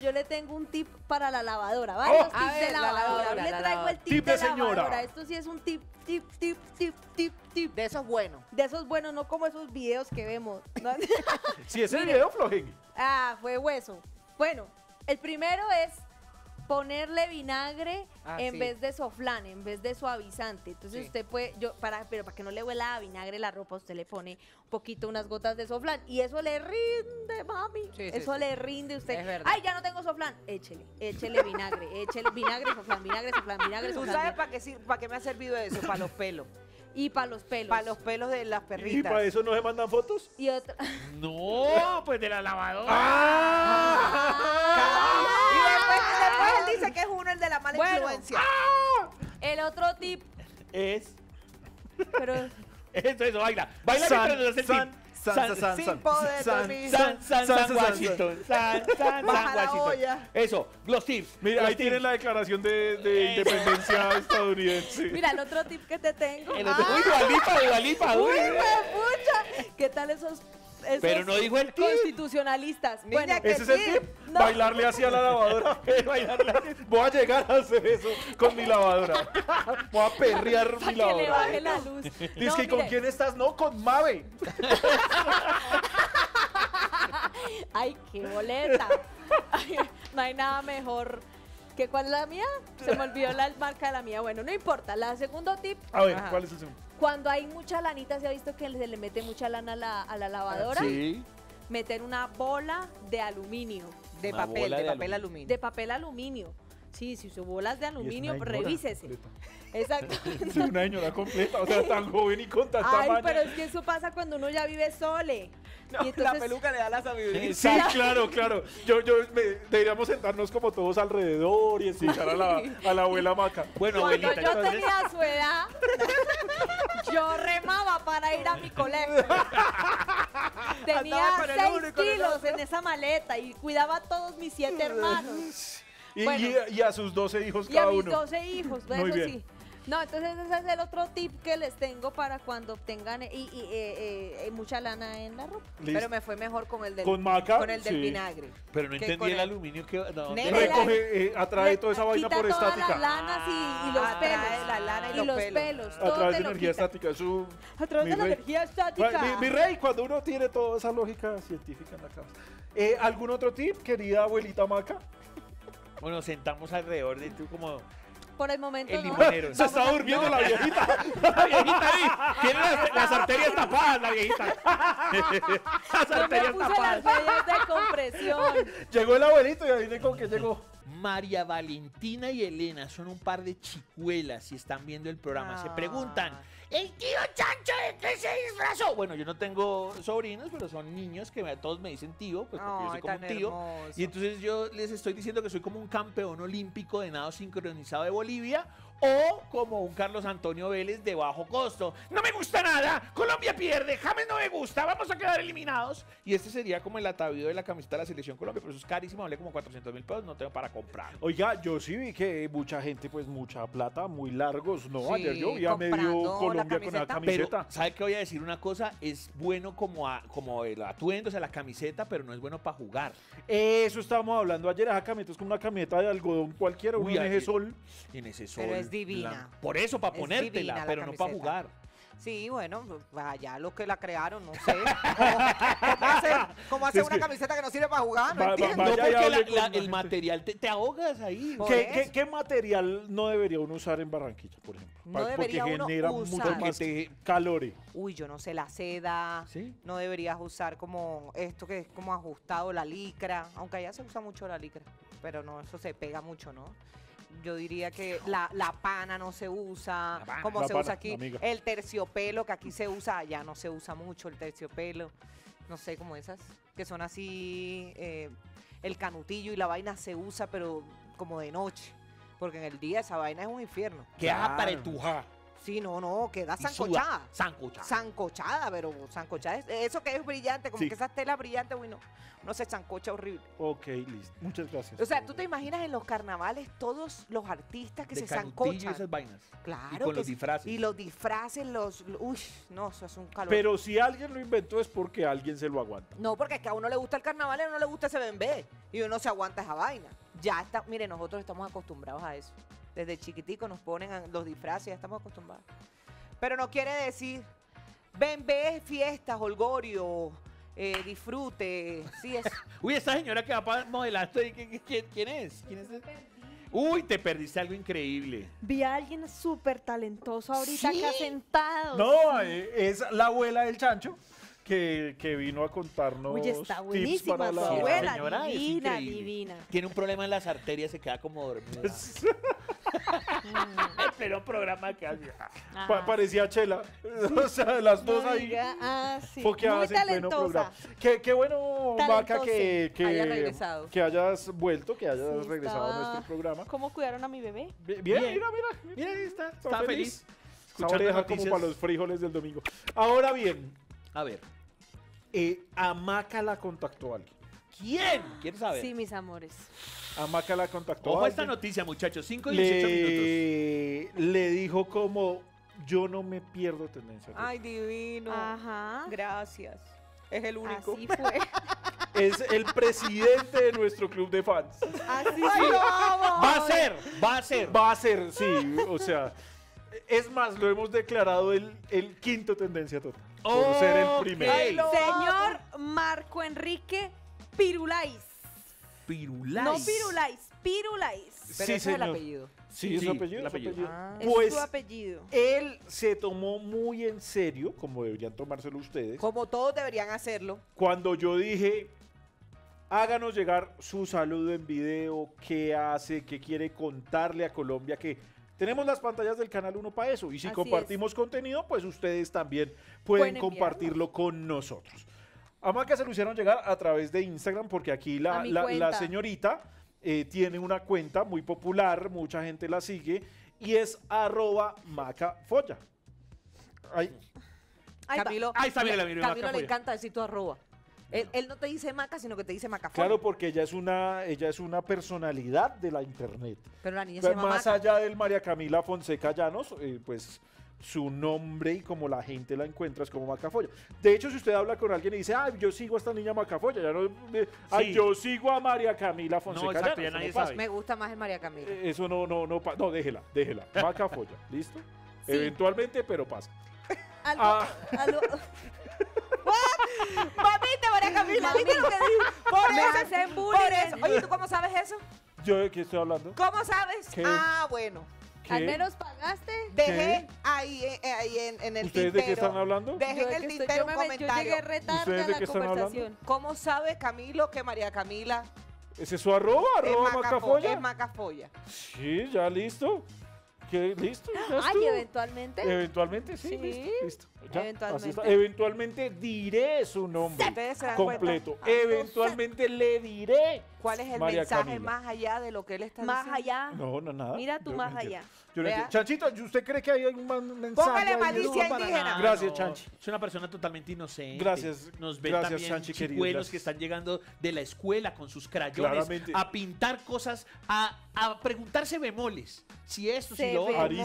Yo le tengo un tip para la lavadora, ¿vale? Los tips de lavadora. Yo le traigo el tip de lavadora. Esto sí es un tip. De esos buenos. De esos buenos, no como esos videos que vemos. Si es el video, flojen. Ah, fue hueso. Bueno, el primero es ponerle vinagre en vez de soflán, en vez de suavizante. Entonces usted puede, pero para que no le huela a vinagre la ropa, usted le pone un poquito, unas gotas de soflán. Y eso le rinde, mami. Sí, eso le rinde usted. Es verdad. Ay, ya no tengo soflán. Échele vinagre, échele vinagre, soflán, vinagre, soflán, vinagre, soflán. ¿Tú sabes para qué me ha servido eso? Para los pelos. Y para los pelos. Para los pelos de las perritas. ¿Y para eso no se mandan fotos? Y otra. No, pues de la lavadora. Y después él dice que es uno el de la mala influencia. El otro tip es. Eso, baila. Baila mientras nos hace el tip. Sin poder dormir. San Washington. Eso, los tips. Mira, ahí tienen la declaración de independencia estadounidense. Mira, el otro tip que te tengo. Uy, Dualipa. Uy, pucha. ¿Qué tal esos? Pero no dijo el tip. Constitucionalistas. Bueno, ¿ese es el tip? No. Bailarle así a la lavadora. Voy a llegar a hacer eso con mi lavadora. Voy a perrear mi lavadora. Que le baje la luz. Dice que ¿con quién estás? No, con Mave. Ay, qué boleta. Ay, no hay nada mejor. ¿Que cuál es la mía? Se me olvidó la marca de la mía. Bueno, no importa. La segundo tip. A ver, ¿cuál es el segundo? Cuando hay mucha lanita, ¿se ha visto que se le mete mucha lana a la lavadora? Sí. Meter una bola de aluminio. De papel aluminio. Sí, si son bolas de aluminio, es revísese. Exacto. Es una señora completa, o sea, tan joven y con tanta maña. Ay, pero es que eso pasa cuando uno ya vive sole. No, y entonces la peluca le da la sabiduría. Sí, claro. Deberíamos sentarnos como todos alrededor y escuchar a la abuela Maca. Bueno, abuelita. Cuando yo tenía su edad, yo remaba para ir a mi colegio. Tenía 6 kilos en esa maleta y cuidaba a todos mis 7 hermanos. Y a sus 12 hijos cada uno. Y a mis 12 hijos, eso sí. No, entonces ese es el otro tip que les tengo para cuando obtengan mucha lana en la ropa. ¿Listo? Pero me fue mejor con el del, con el del vinagre. Pero no entendí el aluminio que... No, recoge, atrae toda esa vaina por estática. Quita la lana y los pelos. Atrae de energía estática. Mi rey, cuando uno tiene toda esa lógica científica en la cabeza. ¿Algún otro tip, querida abuelita Maca? Bueno, sentamos alrededor de tú como... Por el momento el limonero. Se está durmiendo la viejita. La viejita ahí. Tiene las arterias tapadas, la viejita. Las arterias tapadas. Las de compresión. Llegó el abuelito y adivinen con qué llegó. María Valentina y Elena son un par de chicuelas si están viendo el programa. Se preguntan, ¿el tío Chancho de qué se disfrazó? Bueno, yo no tengo sobrinos, pero son niños que todos me dicen tío, pues porque yo soy como un tío. Hermoso. Y entonces yo les estoy diciendo que soy como un campeón olímpico de nado sincronizado de Bolivia o como un Carlos Antonio Vélez de bajo costo. No me gusta nada, Colombia pierde, James no me gusta, vamos a quedar eliminados. Y este sería como el atavío de la camiseta de la Selección Colombia, pero eso es carísimo, vale como 400.000 pesos, no tengo para comprar. Oiga, yo sí vi que mucha gente, pues mucha plata, muy largos, ¿no? Sí, ayer yo ya me dio Colombia con la camiseta. Pero, ¿sabe qué voy a decir? Una cosa, es bueno como el atuendo, o sea, la camiseta, pero no es bueno para jugar. Eso estábamos hablando ayer, esa camiseta es como una camiseta de algodón cualquiera, un eje sol. En ese sol. Pero es divina. Por eso, para ponértela, pero no para jugar. Sí, bueno, allá los que la crearon, no sé. ¿Cómo hacer una camiseta que no sirve para jugar? No entiendo. No, porque el material, te ahogas ahí. ¿Qué material no debería uno usar en Barranquilla, por ejemplo? No debería uno usar. Porque genera mucho más calor. Uy, yo no sé, la seda. ¿Sí? No deberías usar como esto que es como ajustado, la licra. Aunque allá se usa mucho la licra, pero no, eso se pega mucho, ¿no? Yo diría que la pana no se usa, como se usa aquí. Amiga. El terciopelo, que aquí se usa, allá no se usa mucho el terciopelo. No sé, como esas, que son así, el canutillo y la vaina se usa, pero como de noche. Porque en el día esa vaina es un infierno. ¿Qué aparetuja? Sí, no, queda sancochada. Sancochada, pero sancochada. Eso que es brillante, como que esas telas brillantes, uy, no se sancocha horrible. Ok, listo. Muchas gracias. O sea, ¿tú te imaginas en los carnavales todos los artistas que se sancochan? Esas vainas. Claro. Y con los disfraces. Y los disfraces, uy, no, eso es un calor. Pero si alguien lo inventó es porque alguien se lo aguanta. No, porque es que a uno le gusta el carnaval y a uno le gusta ese bembé. y uno se aguanta esa vaina. Ya está, mire, nosotros estamos acostumbrados a eso. Desde chiquitico nos ponen los disfraces, ya estamos acostumbrados. Pero no quiere decir, ven, ve fiestas, holgorio, disfrute, sí es. Uy, esa señora que va para modelar, ¿quién es? ¿Quién es? Uy, te perdiste algo increíble. Vi a alguien súper talentoso ahorita acá sentado. No, es la abuela del Chancho que vino a contarnos. Uy, está buenísima, para la abuela, señora, divina, divina. Tiene un problema en las arterias, se queda como dormida. Pero programa que hacía. Parecía Chela. O sea, las dos ahí. Foqueadas en pleno programa. Qué bueno, Maca, que hayas vuelto, que hayas regresado a nuestro programa. ¿Cómo cuidaron a mi bebé? Bien, mira, ahí está. Está feliz. Escuchando como para los frijoles del domingo. Ahora bien, a ver. A Maca la contactó alguien. ¿Quién? ¿Quieres saber? Sí, mis amores. A Maca la contactó. Ojo a esta noticia, muchachos. 5 y 18 minutos. Le dijo como, yo no me pierdo Tendencia Total. Ay, divino. Ajá. Gracias. Es el único. Así fue. Es el presidente de nuestro club de fans. Así fue. Va a ser, sí. O sea, es más, lo hemos declarado el quinto Tendencia Total. Por ser el primero. Okay. Señor Marco Enrique Pirulaís. No Pirulaís. Pero sí, ese es el apellido. Sí, es su apellido. El apellido. Pues es su apellido. Él se tomó muy en serio, como deberían tomárselo ustedes. Como todos deberían hacerlo. Cuando yo dije, háganos llegar su saludo en video, qué hace, qué quiere contarle a Colombia, que tenemos las pantallas del Canal 1 para eso. Y si compartimos contenido, pues ustedes también pueden compartirlo con nosotros. A Maca se lo hicieron llegar a través de Instagram, porque aquí la señorita tiene una cuenta muy popular, mucha gente la sigue, y es @Macafoya. Ahí está, mira, Camilo le encanta decir tu arroba. Él no te dice Maca, sino que te dice Macafoya. Claro, porque ella es una personalidad de la internet. Pero la niña se llama Maca. Más allá del María Camila Fonseca Llanos, pues su nombre y como la gente la encuentra es como Macafoya. De hecho, si usted habla con alguien y dice, ay, yo sigo a esta niña Macafoya, ya no, ay, yo sigo a María Camila Fonseca. No, exacto, ya nadie sabe. Me gusta más el María Camila. Eso no, déjela. Macafoya, ¿listo? Sí. Eventualmente, pero pasa. Mamita, María Camila, ¿viste lo que dijo? Por eso. Oye, ¿tú cómo sabes eso? ¿Yo de qué estoy hablando? ¿Cómo sabes? ¿Qué? Ah, bueno. ¿Qué? Al menos pagaste. Dejé ahí en el tintero. ¿Ustedes de qué están hablando? Dejé en el tintero un comentario. Yo llegué retarda a la conversación. ¿Cómo sabe Camilo que María Camila? ¿Ese es su arroba Macafoya? Es Macafoya. Sí, ya listo. ¿Qué? ¿Listo? Ay, eventualmente. Eventualmente, sí. Listo. Ya, eventualmente. Eventualmente diré su nombre completo. Eventualmente le diré. ¿Cuál es el mensaje más allá de lo que él está diciendo? Más allá. No, nada. Mira tú más allá. Chanchito, ¿usted cree que hay algún mensaje? Póngale malicia indígena. Gracias, Chanchi. Es una persona totalmente inocente. Gracias. Nos ven también chicuelos que están llegando de la escuela con sus crayones a pintar cosas, a preguntarse bemoles. Si esto, si lo otro.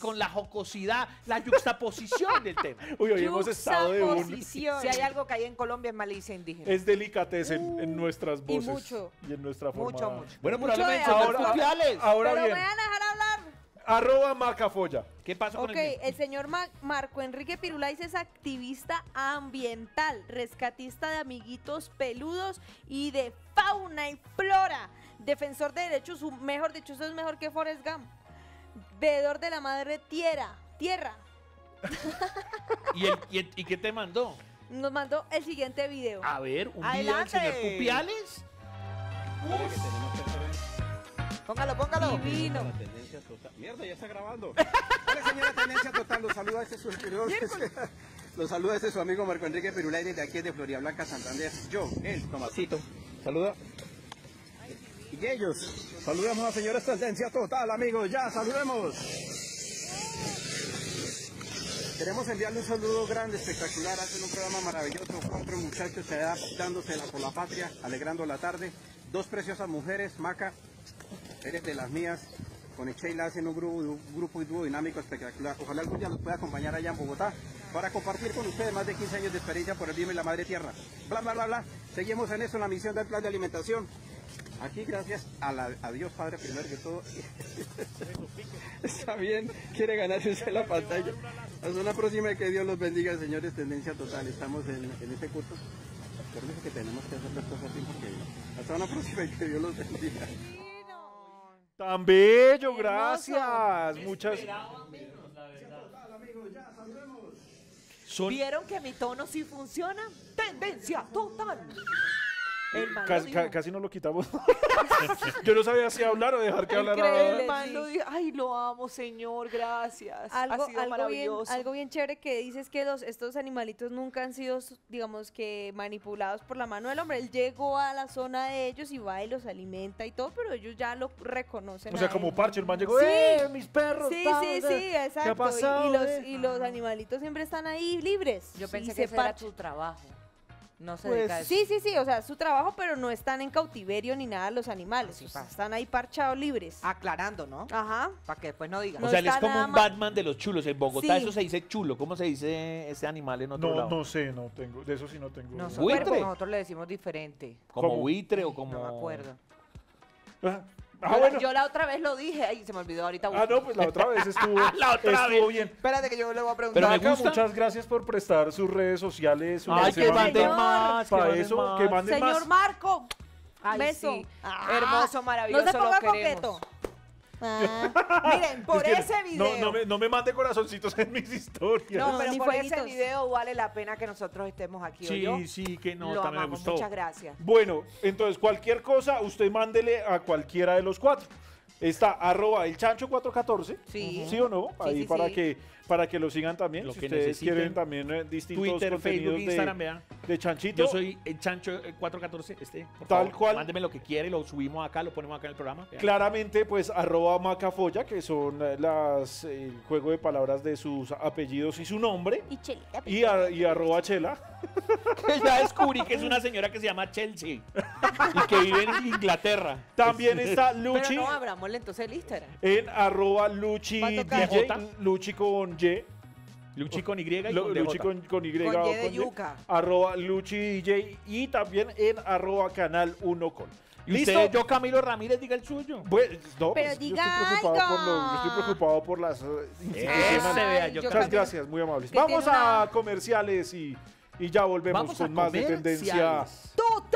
Con la jocosidad, la yuxtaposición del tema. Uy, hoy hemos estado de un... Si hay algo que hay en Colombia es malicia indígena. Es delicatez en nuestras voces. Y mucho. Y en nuestra forma. Mucho. Bueno, probablemente ahora bien. Pero me van a dejar hablar. @Macafoya. ¿Qué pasó con él? El señor Marco Enrique Pirulaís es activista ambiental, rescatista de amiguitos peludos y de fauna y flora, defensor de derechos, mejor dicho, eso es mejor que Forrest Gump, veedor de la madre tierra. ¿Y qué te mandó? Nos mandó el siguiente video. A ver, un adelante. Video del señor Pupiales. Póngalo. Divino. Mierda, ya está grabando. Hola, señora Tendencia Total, los saluda desde su exterior. Los saluda desde su amigo Marco Enrique Pirulaís, de aquí de Floridablanca, Santander. Yo, él, Tomasito. Saluda. Y ellos. Saludamos a la señora Tendencia Total, amigos. Ya, saludemos. Queremos enviarle un saludo grande, espectacular. Hacen un programa maravilloso. 4 muchachos dándosela por la patria, alegrando la tarde. 2 preciosas mujeres, Maca, eres de las mías. Con Sheila hacen un grupo y dúo dinámico espectacular. Ojalá algún día los pueda acompañar allá en Bogotá para compartir con ustedes más de 15 años de experiencia por el bien de la madre tierra. Bla, bla, bla, bla. Seguimos en eso, en la misión del plan de alimentación. Aquí gracias a Dios Padre primero que todo. Está bien, quiere ganarse usted la pantalla. Hasta una próxima, que Dios los bendiga, señores. Tendencia Total, estamos en este curso. Permiso, que tenemos que hacer las cosas bien, porque hasta una próxima y que Dios los bendiga. Tan bello, gracias. Muchas gracias. ¿Vieron que mi tono sí funciona? Tendencia Total. Casi no lo quitamos. Yo no sabía si hablar o dejar que hablar. Ay, lo amo, señor, gracias. Ha sido maravilloso. Algo bien chévere que dices, que estos animalitos nunca han sido, digamos, que manipulados por la mano del hombre. Él llegó a la zona de ellos y va y los alimenta y todo, pero ellos ya lo reconocen. O sea, como Parche, el man llegó, sí, mis perros. Sí, sí, sí, exacto. ¿Qué ha pasado? Y los animalitos siempre están ahí libres. Yo pensé que ese era tu trabajo. No se dedica a eso. Sí, sí, sí, o sea, es su trabajo, pero no están en cautiverio ni nada los animales. Así pasa. Están ahí parchados libres. Aclarando, ¿no? Ajá. Para que después no digan. No, o sea, él es como un Batman de los chulos. En Bogotá sí. Eso se dice chulo. ¿Cómo se dice ese animal en otro lado? No sé, no tengo. De eso sí no tengo. ¿Buitre? Nosotros le decimos diferente. ¿Como buitre o como...? No me acuerdo. Bueno. Yo la otra vez lo dije, ay, se me olvidó ahorita. No, pues la otra vez estuvo, bien. Espérate que yo le voy a preguntar. Pero me gusta. Muchas gracias por prestar sus redes sociales. Ay, que manden más, para eso, que manden más. Señor Marco, ay, beso. Sí. Hermoso, maravilloso, no se ponga coqueto. Miren, por ese video. No me mande corazoncitos en mis historias. No, pero por ese video vale la pena que nosotros estemos aquí. Sí, ¿oyó? Sí, que no, lo también amamos, me gustó. Muchas gracias. Bueno, entonces cualquier cosa, usted mándele a cualquiera de los cuatro. Está @elchancho414, sí, ¿sí o no? Ahí sí, para que lo sigan también, lo si que ustedes necesiten. Quieren también distintos Twitter, contenidos, Facebook, Instagram, de Chanchito. Yo soy el Chancho414, por tal favor, cual. Mándeme lo que quiere, lo subimos acá, lo ponemos acá en el programa. Vean. Claramente, pues, @Macafoya, que son las juego de palabras de sus apellidos y su nombre. Y Chelita. Y @Chela. Que ya descubrí que es una señora que se llama Chelsea y que vive en Inglaterra. También está Luchi. Pero no abramos entonces el Instagram. En @Luchi DJ, Luchi con Y. Luchi con Y y con Luchi con Y. Con Y de yuca. @LuchiDJ y también en @Canal1Col. ¿Y ¿Listo? Usted, yo Camilo Ramírez, diga el suyo. Pues, no, pero diga yo estoy preocupado por las... Muchas gracias, muy amables. Vamos a comerciales y ya volvemos con más de Tendencia Total.